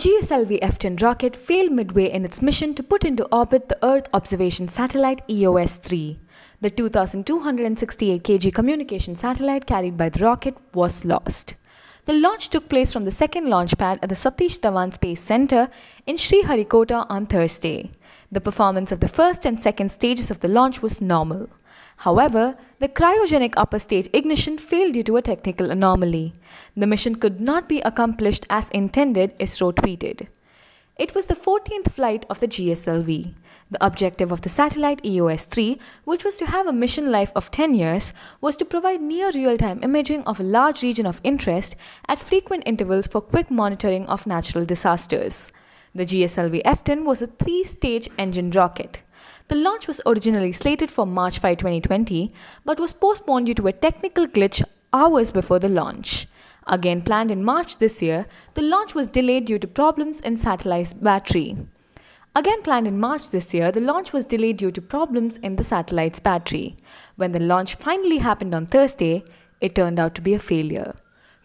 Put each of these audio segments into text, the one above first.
GSLV-F10 rocket failed midway in its mission to put into orbit the Earth observation satellite EOS-03. The 2,268 kg communication satellite carried by the rocket was lost. The launch took place from the second launch pad at the Satish Dhawan Space Centre in Sriharikota on Thursday. The performance of the first and second stages of the launch was normal. However, the cryogenic upper stage ignition failed due to a technical anomaly. The mission could not be accomplished as intended, ISRO tweeted. It was the 14th flight of the GSLV. The objective of the satellite EOS-3, which was to have a mission life of 10 years, was to provide near real-time imaging of a large region of interest at frequent intervals for quick monitoring of natural disasters. The GSLV-F10 was a three-stage engine rocket. The launch was originally slated for March 5, 2020, but was postponed due to a technical glitch hours before the launch. Again planned in March this year, the launch was delayed due to problems in satellite's battery. When the launch finally happened on Thursday, it turned out to be a failure.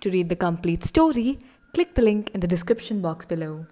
To read the complete story, click the link in the description box below.